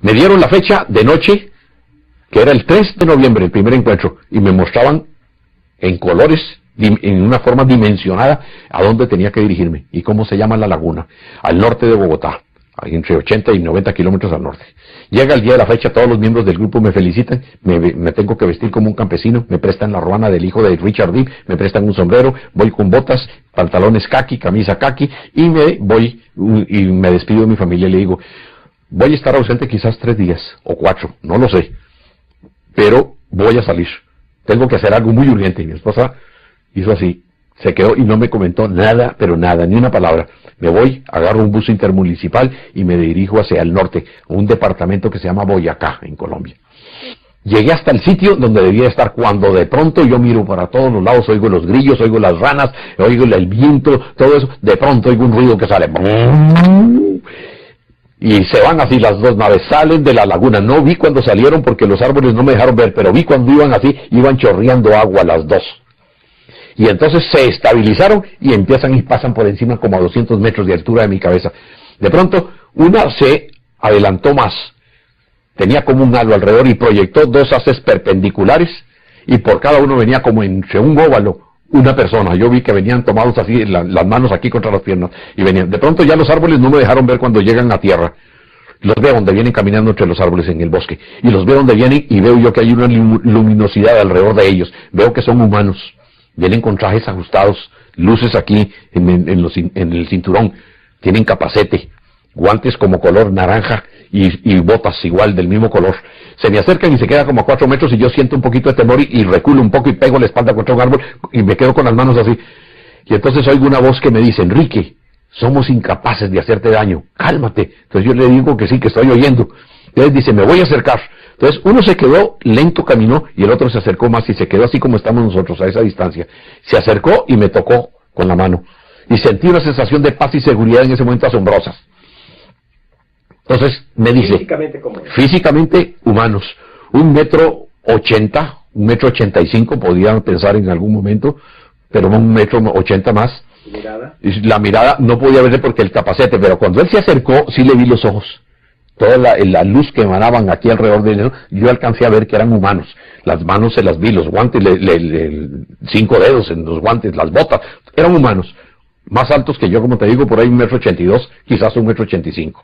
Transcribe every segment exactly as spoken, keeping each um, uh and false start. Me dieron la fecha de noche, que era el tres de noviembre, el primer encuentro, y me mostraban en colores, en una forma dimensionada, a dónde tenía que dirigirme y cómo se llama la laguna, al norte de Bogotá, entre ochenta y noventa kilómetros al norte. Llega el día de la fecha, todos los miembros del grupo me felicitan, me, me tengo que vestir como un campesino, me prestan la ruana del hijo de Richard Deep, me prestan un sombrero, voy con botas, pantalones khaki, camisa khaki, y me voy, y me despido de mi familia y le digo, voy a estar ausente quizás tres días, o cuatro, no lo sé, pero voy a salir, tengo que hacer algo muy urgente. Mi esposa hizo así, se quedó y no me comentó nada, pero nada, ni una palabra. Me voy, agarro un bus intermunicipal y me dirijo hacia el norte, a un departamento que se llama Boyacá, en Colombia. Llegué hasta el sitio donde debía estar cuando de pronto yo miro para todos los lados, oigo los grillos, oigo las ranas, oigo el viento, todo eso. De pronto oigo un ruido que sale. Y se van así las dos naves, salen de la laguna. No vi cuando salieron porque los árboles no me dejaron ver, pero vi cuando iban así, iban chorreando agua las dos. Y entonces se estabilizaron y empiezan y pasan por encima como a doscientos metros de altura de mi cabeza. De pronto, una se adelantó más. Tenía como un halo alrededor y proyectó dos haces perpendiculares y por cada uno venía como entre un óvalo una persona. Yo vi que venían tomados así, la, las manos aquí contra las piernas y venían. De pronto ya los árboles no me dejaron ver cuando llegan a tierra. Los veo donde vienen caminando entre los árboles en el bosque. Y los veo donde vienen y veo yo que hay una luminosidad alrededor de ellos. Veo que son humanos. Vienen con trajes ajustados, luces aquí en, en, en, los, en el cinturón, tienen capacete, guantes como color naranja y, y botas igual del mismo color. Se me acercan y se quedan como a cuatro metros y yo siento un poquito de temor y, y reculo un poco y pego la espalda contra un árbol y me quedo con las manos así. Y entonces oigo una voz que me dice, Enrique, somos incapaces de hacerte daño, cálmate. Entonces yo le digo que sí, que estoy oyendo. Entonces dice, me voy a acercar. Entonces uno se quedó lento, caminó, y el otro se acercó más y se quedó así como estamos nosotros, a esa distancia. Se acercó y me tocó con la mano. Y sentí una sensación de paz y seguridad en ese momento asombrosas. Entonces me dice, físicamente, ¿cómo es? Físicamente humanos, un metro ochenta, un metro ochenta y cinco, podían pensar en algún momento, pero un metro ochenta más. ¿Mirada? La mirada no podía verse porque el capacete, pero cuando él se acercó sí le vi los ojos. Toda la, la luz que emanaban aquí alrededor de él, yo alcancé a ver que eran humanos. Las manos se las vi, los guantes, le, le, le, cinco dedos en los guantes, las botas, eran humanos. Más altos que yo, como te digo, por ahí un metro ochenta y dos, quizás un metro ochenta y cinco.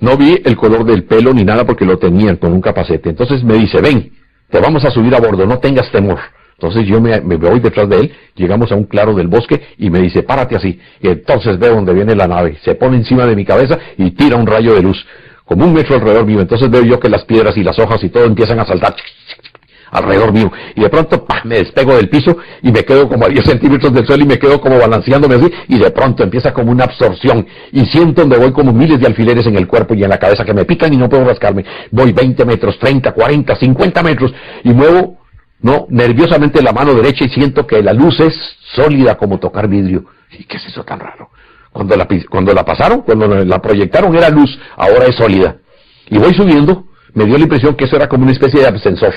No vi el color del pelo ni nada porque lo tenían con un capacete. Entonces me dice, ven, te vamos a subir a bordo, no tengas temor. Entonces yo me, me voy detrás de él, llegamos a un claro del bosque y me dice, párate así. Y entonces veo dónde viene la nave, se pone encima de mi cabeza y tira un rayo de luz, como un metro alrededor mío. Entonces veo yo que las piedras y las hojas y todo empiezan a saltar alrededor mío. Y de pronto ¡pah!, me despego del piso y me quedo como a diez centímetros del suelo y me quedo como balanceándome así. Y de pronto empieza como una absorción y siento donde voy como miles de alfileres en el cuerpo y en la cabeza que me pican y no puedo rascarme. Voy veinte metros, treinta, cuarenta, cincuenta metros y muevo... No, nerviosamente la mano derecha y siento que la luz es sólida como tocar vidrio. ¿Y qué es eso tan raro? Cuando la, cuando la pasaron, cuando la proyectaron era luz, ahora es sólida. Y voy subiendo, me dio la impresión que eso era como una especie de ascensor,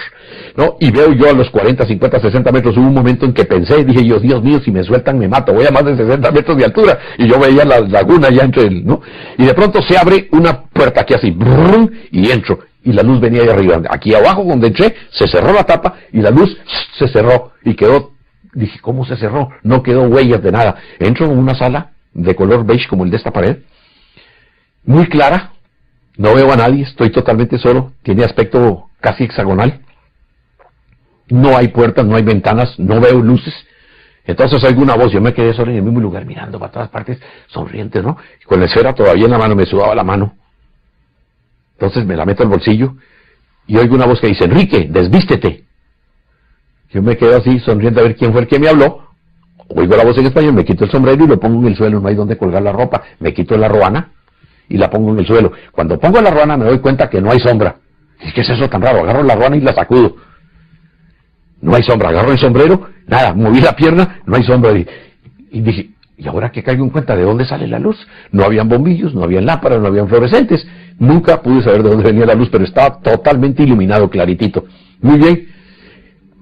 ¿no? Y veo yo a los cuarenta, cincuenta, sesenta metros, hubo un momento en que pensé, dije yo, Dios mío, si me sueltan me mato, voy a más de sesenta metros de altura. Y yo veía la laguna ya entre el, ¿no? Y de pronto se abre una puerta aquí así, brum, y entro. Y la luz venía de arriba. Aquí abajo, donde entré, se cerró la tapa y la luz se cerró. Y quedó, dije, ¿cómo se cerró? No quedó huellas de nada. Entro en una sala de color beige como el de esta pared, muy clara, no veo a nadie, estoy totalmente solo, tiene aspecto casi hexagonal. No hay puertas, no hay ventanas, no veo luces. Entonces oigo una voz, yo me quedé solo en el mismo lugar, mirando para todas partes, sonriente, ¿no? Y con la esfera todavía en la mano, me sudaba la mano. Entonces me la meto al bolsillo y oigo una voz que dice, Enrique, desvístete. Yo me quedo así sonriendo a ver quién fue el que me habló. Oigo la voz en español, me quito el sombrero y lo pongo en el suelo, no hay donde colgar la ropa. Me quito la ruana y la pongo en el suelo. Cuando pongo la ruana me doy cuenta que no hay sombra. ¿Qué es eso tan raro? Agarro la ruana y la sacudo. No hay sombra. Agarro el sombrero, nada, moví la pierna, no hay sombra. Y dije, y ahora que caigo en cuenta de dónde sale la luz, no habían bombillos, no habían lámparas, no habían fluorescentes. Nunca pude saber de dónde venía la luz, pero estaba totalmente iluminado, claritito. Muy bien,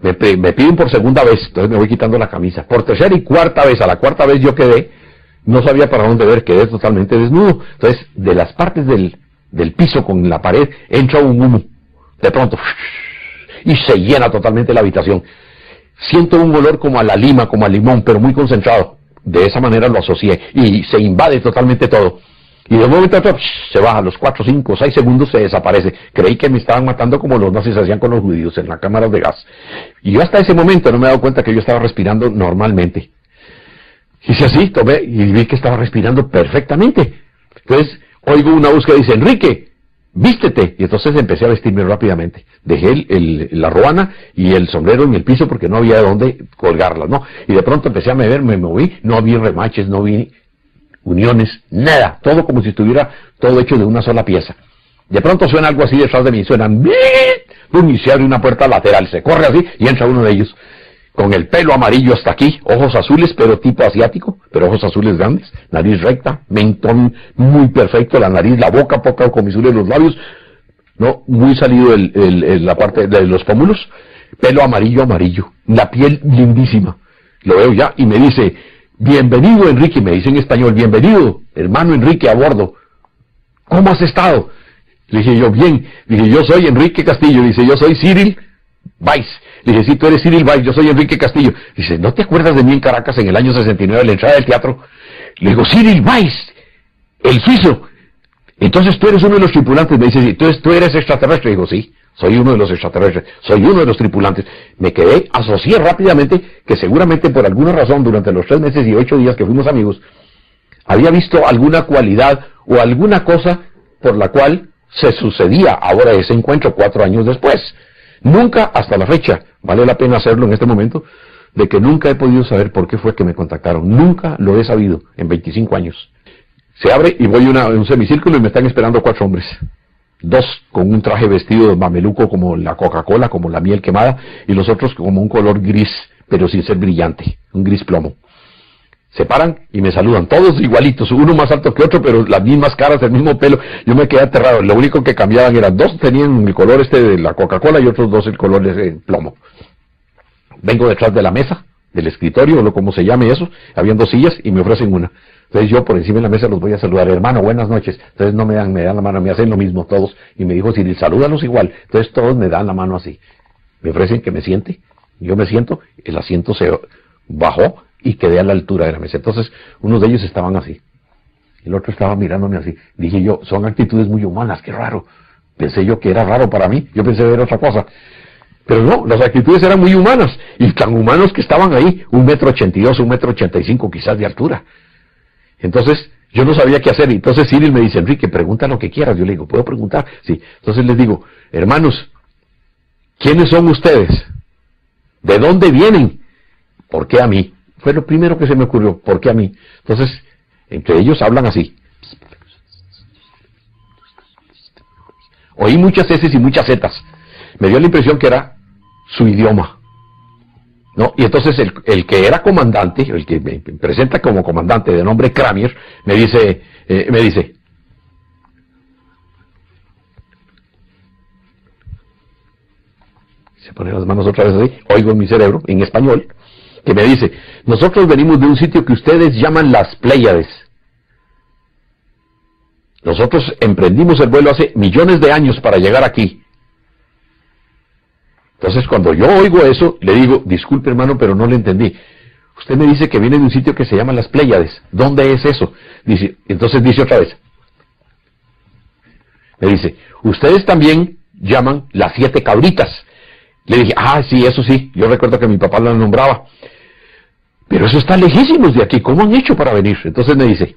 me, me piden por segunda vez, entonces me voy quitando la camisa. Por tercera y cuarta vez, a la cuarta vez yo quedé, no sabía para dónde ver, quedé totalmente desnudo. Entonces, de las partes del, del piso con la pared, entra un humo, de pronto, y se llena totalmente la habitación. Siento un olor como a la lima, como al limón, pero muy concentrado. De esa manera lo asocié, y se invade totalmente todo. Y de un momento a otro, se baja, los cuatro, cinco, seis segundos se desaparece. Creí que me estaban matando como los nazis hacían con los judíos en las cámaras de gas. Y yo hasta ese momento no me he dado cuenta que yo estaba respirando normalmente. Hice así, tomé, y vi que estaba respirando perfectamente. Entonces, oigo una voz que dice, Enrique, vístete. Y entonces empecé a vestirme rápidamente. Dejé el, el, la ruana y el sombrero en el piso porque no había de dónde colgarla, ¿no? Y de pronto empecé a mover, me moví, no vi remaches, no vi uniones, nada. Todo como si estuviera todo hecho de una sola pieza. De pronto suena algo así detrás de mí, suenan, ¡bip! Y se abre una puerta lateral, se corre así y entra uno de ellos. Con el pelo amarillo hasta aquí, ojos azules, pero tipo asiático, pero ojos azules grandes, nariz recta, mentón muy perfecto, la nariz, la boca, poca comisura en los labios, no muy salido el, el, el, la parte de los pómulos, pelo amarillo, amarillo, la piel lindísima, lo veo ya, y me dice, bienvenido Enrique, me dice en español, bienvenido, hermano Enrique a bordo, ¿cómo has estado? Le dije yo, bien, le dije yo soy Enrique Castillo, le dije yo soy Cyril Weiss. Le dije, sí, tú eres Cyril Weiss, yo soy Enrique Castillo. Dice, ¿no te acuerdas de mí en Caracas en el año sesenta y nueve, a la entrada del teatro? Le digo, Cyril Weiss, el suizo. Entonces tú eres uno de los tripulantes. Me dice, sí, entonces tú eres extraterrestre. Le digo, sí, soy uno de los extraterrestres, soy uno de los tripulantes. Me quedé, asocié rápidamente que seguramente por alguna razón durante los tres meses y ocho días que fuimos amigos, había visto alguna cualidad o alguna cosa por la cual se sucedía ahora ese encuentro cuatro años después. Nunca, hasta la fecha, vale la pena hacerlo en este momento, de que nunca he podido saber por qué fue que me contactaron. Nunca lo he sabido en veinticinco años. Se abre y voy a un semicírculo y me están esperando cuatro hombres. Dos con un traje vestido de mameluco como la Coca-Cola, como la miel quemada, y los otros como un color gris, pero sin ser brillante, un gris plomo. Se paran y me saludan, todos igualitos, uno más alto que otro, pero las mismas caras, el mismo pelo. Yo me quedé aterrado, lo único que cambiaban eran dos tenían el color este de la Coca-Cola y otros dos el color de plomo. Vengo detrás de la mesa, del escritorio, o como se llame eso, habían dos sillas y me ofrecen una. Entonces yo por encima de la mesa los voy a saludar, hermano, buenas noches. Entonces no me dan, me dan la mano, me hacen lo mismo todos. Y me dijo, Cyril, salúdanos igual. Entonces todos me dan la mano así. Me ofrecen que me siente, yo me siento, el asiento se bajó, y quedé a la altura de la mesa. Entonces, uno de ellos estaban así. El otro estaba mirándome así. Dije yo, son actitudes muy humanas, qué raro. Pensé yo que era raro para mí. Yo pensé que era otra cosa. Pero no, las actitudes eran muy humanas. Y tan humanos que estaban ahí. Un metro ochenta y dos, un metro ochenta y cinco quizás de altura. Entonces, yo no sabía qué hacer. Entonces, Cyril me dice, Enrique, pregunta lo que quieras. Yo le digo, ¿puedo preguntar? Sí. Entonces les digo, hermanos, ¿quiénes son ustedes? ¿De dónde vienen? ¿Por qué a mí? Fue lo primero que se me ocurrió, ¿por qué a mí? Entonces, entre ellos hablan así. Oí muchas eses y muchas zetas. Me dio la impresión que era su idioma, ¿no? Y entonces el, el que era comandante, el que me presenta como comandante de nombre Kramer, me dice, eh, me dice, se pone las manos otra vez así, oigo en mi cerebro, en español, que me dice, nosotros venimos de un sitio que ustedes llaman las Pléyades. Nosotros emprendimos el vuelo hace millones de años para llegar aquí. Entonces cuando yo oigo eso, le digo, disculpe hermano, pero no le entendí. Usted me dice que viene de un sitio que se llama las Pléyades. ¿Dónde es eso? Dice, entonces dice otra vez. Me dice, ustedes también llaman las Siete Cabritas. Le dije, ah, sí, eso sí, yo recuerdo que mi papá la nombraba. Pero eso está lejísimos de aquí, ¿cómo han hecho para venir? Entonces me dice,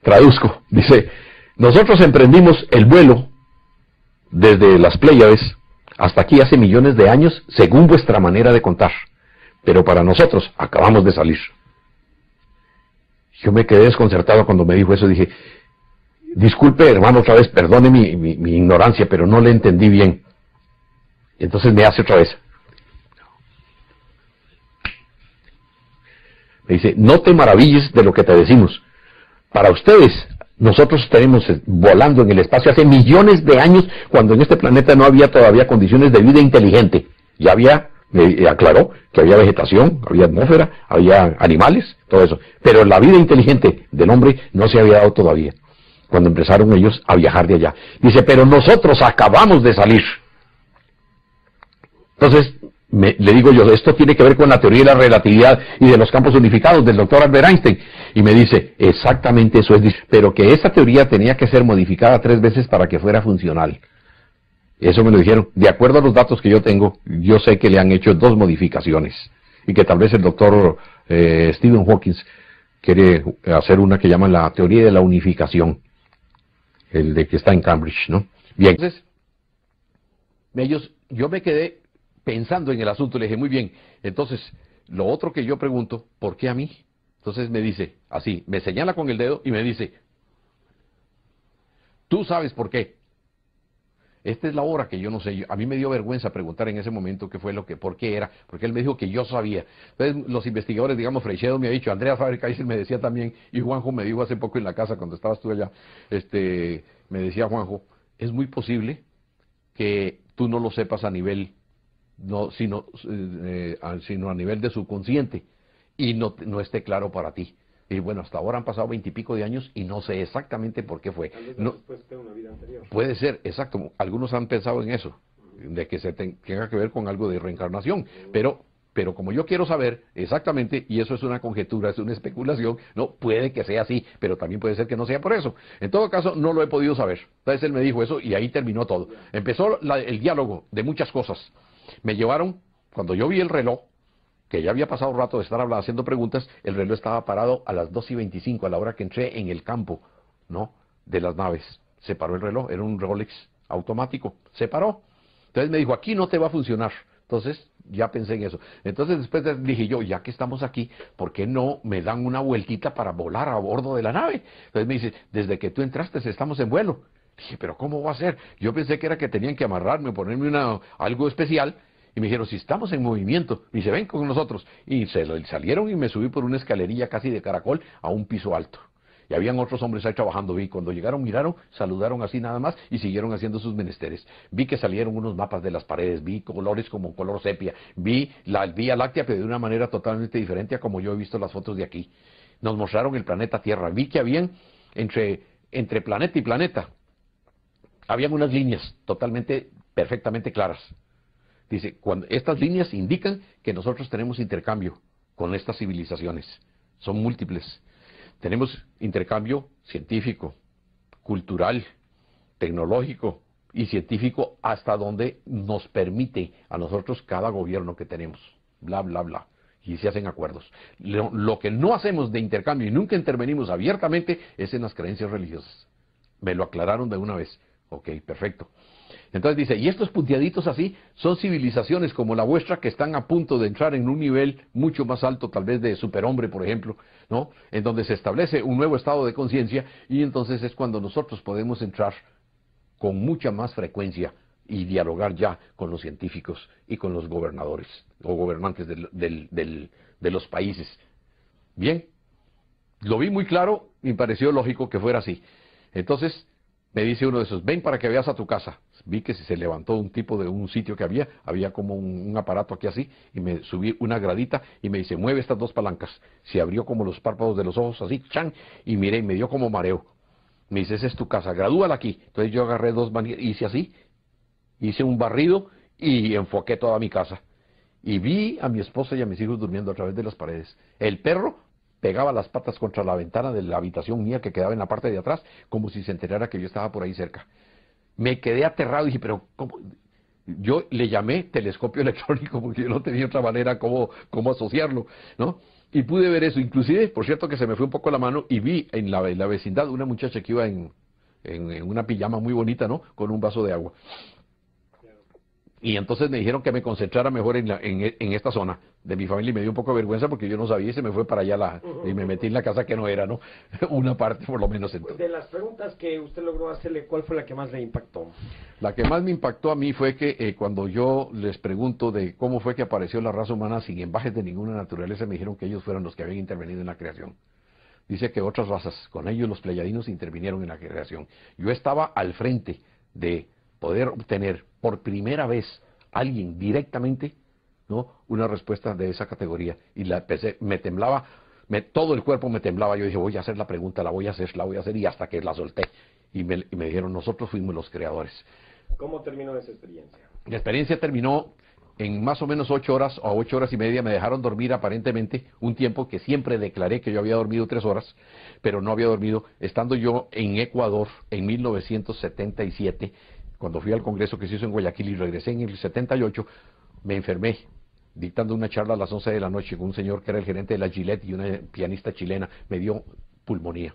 traduzco, dice, nosotros emprendimos el vuelo desde las Pléyades hasta aquí hace millones de años, según vuestra manera de contar. Pero para nosotros, acabamos de salir. Yo me quedé desconcertado cuando me dijo eso, dije, disculpe hermano otra vez, perdone mi, mi, mi ignorancia, pero no le entendí bien. Entonces me hace otra vez. Me dice, no te maravilles de lo que te decimos. Para ustedes, nosotros estaremos volando en el espacio hace millones de años, cuando en este planeta no había todavía condiciones de vida inteligente. Ya había eh, aclaró que había vegetación, había atmósfera, había animales, todo eso. Pero la vida inteligente del hombre no se había dado todavía, cuando empezaron ellos a viajar de allá. Dice, pero nosotros acabamos de salir. Entonces, me, le digo yo, esto tiene que ver con la teoría de la relatividad y de los campos unificados del doctor Albert Einstein. Y me dice, exactamente eso es, pero que esa teoría tenía que ser modificada tres veces para que fuera funcional. Eso me lo dijeron. De acuerdo a los datos que yo tengo, yo sé que le han hecho dos modificaciones. Y que tal vez el doctor eh, Stephen Hawking quiere hacer una que llaman la teoría de la unificación. El de que está en Cambridge, ¿no? Bien. Entonces, ellos, yo me quedé pensando en el asunto, le dije, muy bien, entonces, lo otro que yo pregunto, ¿por qué a mí? Entonces me dice, así, me señala con el dedo y me dice, tú sabes por qué. Esta es la hora que yo no sé, a mí me dio vergüenza preguntar en ese momento qué fue lo que, por qué era, porque él me dijo que yo sabía. Entonces los investigadores, digamos, Freixedo me ha dicho, Andrea Faber-Kaiser me decía también, y Juanjo me dijo hace poco en la casa cuando estabas tú allá, este, me decía Juanjo, es muy posible que tú no lo sepas a nivel, no, sino, eh, sino a nivel de subconsciente, y no, no esté claro para ti. Y bueno, hasta ahora han pasado veintipico de años y no sé exactamente por qué fue. Tal vez no, después de una vida anterior. Puede ser, exacto. Algunos han pensado en eso, de que se te, tenga que ver con algo de reencarnación. Uh-huh. Pero, pero como yo quiero saber exactamente, y eso es una conjetura, es una especulación, no puede que sea así, pero también puede ser que no sea por eso. En todo caso, no lo he podido saber. Entonces él me dijo eso y ahí terminó todo. Uh-huh. Empezó la, el diálogo de muchas cosas. Me llevaron, cuando yo vi el reloj, que ya había pasado rato de estar hablando, haciendo preguntas, el reloj estaba parado a las dos y veinticinco, a la hora que entré en el campo, ¿no?, de las naves. Se paró el reloj, era un Rolex automático, se paró. Entonces me dijo, aquí no te va a funcionar. Entonces ya pensé en eso. Entonces después dije yo, ya que estamos aquí, ¿por qué no me dan una vueltita para volar a bordo de la nave? Entonces me dice, desde que tú entraste estamos en vuelo. Dije, pero ¿cómo va a ser? Yo pensé que era que tenían que amarrarme, ponerme una, algo especial. Y me dijeron, si estamos en movimiento, y se ven con nosotros. Y se salieron y me subí por una escalerilla casi de caracol a un piso alto. Y habían otros hombres ahí trabajando. Vi, cuando llegaron, miraron, saludaron así nada más y siguieron haciendo sus menesteres. Vi que salieron unos mapas de las paredes, vi colores como color sepia, vi la Vía Láctea, pero de una manera totalmente diferente a como yo he visto las fotos de aquí. Nos mostraron el planeta Tierra. Vi que habían entre, entre planeta y planeta, habían unas líneas totalmente, perfectamente claras. Dice, cuando estas líneas indican que nosotros tenemos intercambio con estas civilizaciones. Son múltiples. Tenemos intercambio científico, cultural, tecnológico y científico hasta donde nos permite a nosotros cada gobierno que tenemos. Bla, bla, bla. Y se hacen acuerdos. Lo, lo que no hacemos de intercambio y nunca intervenimos abiertamente es en las creencias religiosas. Me lo aclararon de una vez. Ok, perfecto. Entonces dice, y estos punteaditos así son civilizaciones como la vuestra que están a punto de entrar en un nivel mucho más alto, tal vez de superhombre, por ejemplo, ¿no? En donde se establece un nuevo estado de conciencia y entonces es cuando nosotros podemos entrar con mucha más frecuencia y dialogar ya con los científicos y con los gobernadores o gobernantes del, del, del, de los países. Bien, lo vi muy claro y pareció lógico que fuera así. Entonces me dice uno de esos, ven para que veas a tu casa. Vi que se levantó un tipo de un sitio que había, había como un, un aparato aquí así, y me subí una gradita y me dice, mueve estas dos palancas. Se abrió como los párpados de los ojos así, chan, y miré y me dio como mareo. Me dice, esa es tu casa, gradúala aquí. Entonces yo agarré dos manillas, hice así, hice un barrido y enfoqué toda mi casa. Y vi a mi esposa y a mis hijos durmiendo a través de las paredes. El perro pegaba las patas contra la ventana de la habitación mía que quedaba en la parte de atrás, como si se enterara que yo estaba por ahí cerca. Me quedé aterrado y dije, pero ¿cómo? Yo le llamé telescopio electrónico porque yo no tenía otra manera como, como asociarlo, ¿no? Y pude ver eso. Inclusive, por cierto, que se me fue un poco la mano y vi en la, en la vecindad una muchacha que iba en, en, en una pijama muy bonita, ¿no? Con un vaso de agua. Y entonces me dijeron que me concentrara mejor en, la, en, en esta zona de mi familia y me dio un poco de vergüenza porque yo no sabía y se me fue para allá la, y me metí en la casa que no era, ¿no? Una parte por lo menos. Entonces, de las preguntas que usted logró hacerle, ¿cuál fue la que más le impactó? La que más me impactó a mí fue que eh, cuando yo les pregunto de cómo fue que apareció la raza humana sin embajes de ninguna naturaleza, me dijeron que ellos fueron los que habían intervenido en la creación. Dice que otras razas, con ellos los pleiadinos intervinieron en la creación. Yo estaba al frente de poder obtener por primera vez alguien directamente ¿no? Una respuesta de esa categoría. Y la empecé, me temblaba, me, todo el cuerpo me temblaba. Yo dije, voy a hacer la pregunta, la voy a hacer, la voy a hacer, y hasta que la solté. Y me, y me dijeron, nosotros fuimos los creadores. ¿Cómo terminó esa experiencia? La experiencia terminó en más o menos ocho horas o ocho horas y media. Me dejaron dormir aparentemente un tiempo que siempre declaré que yo había dormido tres horas, pero no había dormido. Estando yo en Ecuador en mil novecientos setenta y siete, cuando fui al congreso que se hizo en Guayaquil y regresé en el setenta y ocho, me enfermé dictando una charla a las once de la noche con un señor que era el gerente de la Gillette y una pianista chilena. Me dio pulmonía.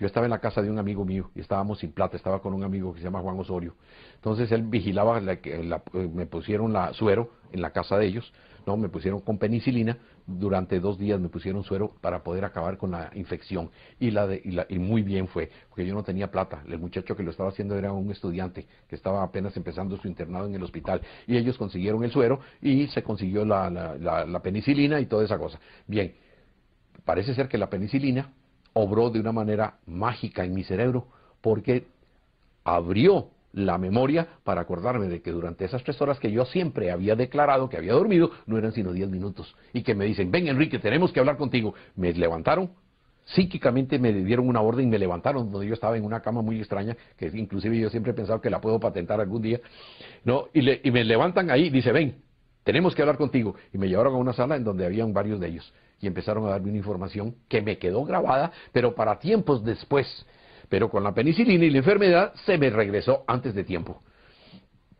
Yo estaba en la casa de un amigo mío y estábamos sin plata, estaba con un amigo que se llama Juan Osorio. Entonces él vigilaba, la, la, me pusieron la suero en la casa de ellos, no, me pusieron con penicilina, durante dos días me pusieron suero para poder acabar con la infección. Y, la de, y, la, y muy bien fue, porque yo no tenía plata, el muchacho que lo estaba haciendo era un estudiante que estaba apenas empezando su internado en el hospital. Y ellos consiguieron el suero y se consiguió la, la, la, la penicilina y toda esa cosa. Bien, parece ser que la penicilina obró de una manera mágica en mi cerebro, porque abrió la memoria para acordarme de que durante esas tres horas que yo siempre había declarado que había dormido, no eran sino diez minutos, y que me dicen, ven Enrique, tenemos que hablar contigo. Me levantaron, psíquicamente me dieron una orden, me levantaron, donde yo estaba en una cama muy extraña, que inclusive yo siempre he pensado que la puedo patentar algún día, ¿no? y, le, y me levantan ahí, dice, ven, tenemos que hablar contigo, y me llevaron a una sala en donde habían varios de ellos, y empezaron a darme una información que me quedó grabada, pero para tiempos después. Pero con la penicilina y la enfermedad se me regresó antes de tiempo.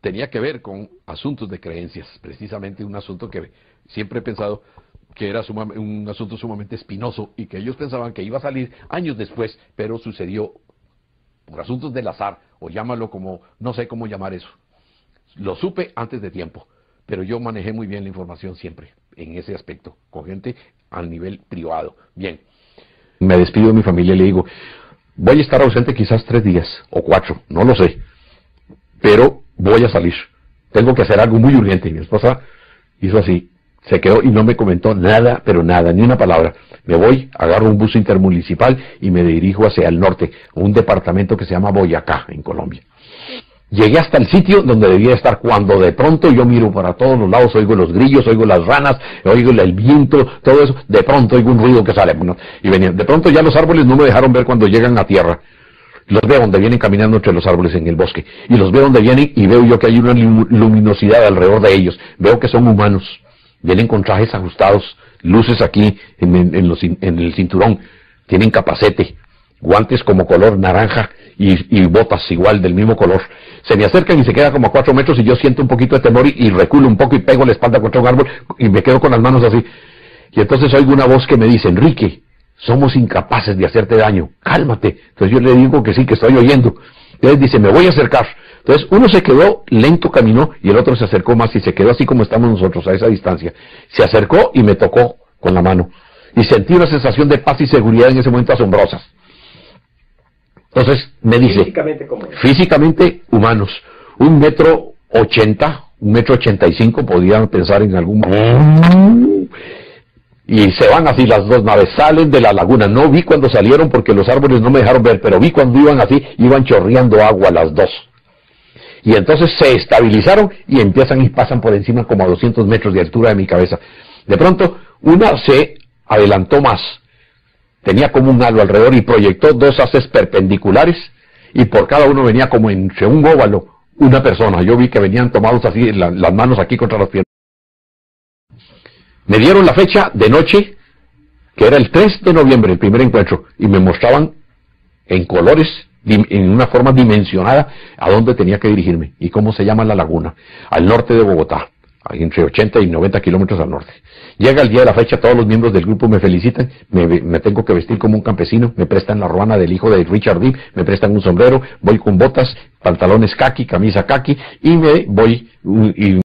Tenía que ver con asuntos de creencias, precisamente un asunto que siempre he pensado que era suma, un asunto sumamente espinoso, y que ellos pensaban que iba a salir años después, pero sucedió por asuntos del azar, o llámalo como, no sé cómo llamar eso. Lo supe antes de tiempo. Pero yo manejé muy bien la información siempre, en ese aspecto, con gente al nivel privado. Bien, me despido de mi familia y le digo, voy a estar ausente quizás tres días o cuatro, no lo sé, pero voy a salir. Tengo que hacer algo muy urgente. Mi esposa hizo así, se quedó y no me comentó nada, pero nada, ni una palabra. Me voy, agarro un bus intermunicipal y me dirijo hacia el norte, a un departamento que se llama Boyacá, en Colombia. Llegué hasta el sitio donde debía estar cuando de pronto yo miro para todos los lados, oigo los grillos, oigo las ranas, oigo el viento, todo eso. De pronto oigo un ruido que sale, ¿no? Y venían. De pronto ya los árboles no me dejaron ver cuando llegan a tierra. Los veo donde vienen caminando entre los árboles en el bosque. Y los veo donde vienen y veo yo que hay una luminosidad alrededor de ellos. Veo que son humanos. Vienen con trajes ajustados, luces aquí en, en, en, los, en el cinturón. Tienen capacete, guantes como color naranja y, y botas igual del mismo color. Se me acercan y se queda como a cuatro metros y yo siento un poquito de temor y, y reculo un poco y pego la espalda contra un árbol y me quedo con las manos así. Y entonces oigo una voz que me dice, Enrique, somos incapaces de hacerte daño, cálmate. Entonces yo le digo que sí, que estoy oyendo. Entonces dice, me voy a acercar. Entonces uno se quedó lento, caminó, y el otro se acercó más y se quedó así como estamos nosotros, a esa distancia. Se acercó y me tocó con la mano. Y sentí una sensación de paz y seguridad en ese momento asombrosas. Entonces me dice, físicamente, ¿cómo es? Físicamente humanos, un metro ochenta, un metro ochenta y cinco, podían pensar en algún momento. Y se van así las dos naves, salen de la laguna. No vi cuando salieron porque los árboles no me dejaron ver, pero vi cuando iban así, iban chorreando agua las dos. Y entonces se estabilizaron y empiezan y pasan por encima como a doscientos metros de altura de mi cabeza. De pronto, una se adelantó más. Tenía como un halo alrededor y proyectó dos haces perpendiculares y por cada uno venía como entre un óvalo una persona. Yo vi que venían tomados así la, las manos aquí contra las piernas. Me dieron la fecha de noche, que era el tres de noviembre, el primer encuentro, y me mostraban en colores, en una forma dimensionada, a dónde tenía que dirigirme y cómo se llama la laguna, al norte de Bogotá. Entre ochenta y noventa kilómetros al norte. Llega el día de la fecha, todos los miembros del grupo me felicitan, me, me tengo que vestir como un campesino, me prestan la ruana del hijo de Richard Deep, me prestan un sombrero, voy con botas, pantalones caqui, camisa caqui, y me voy... Y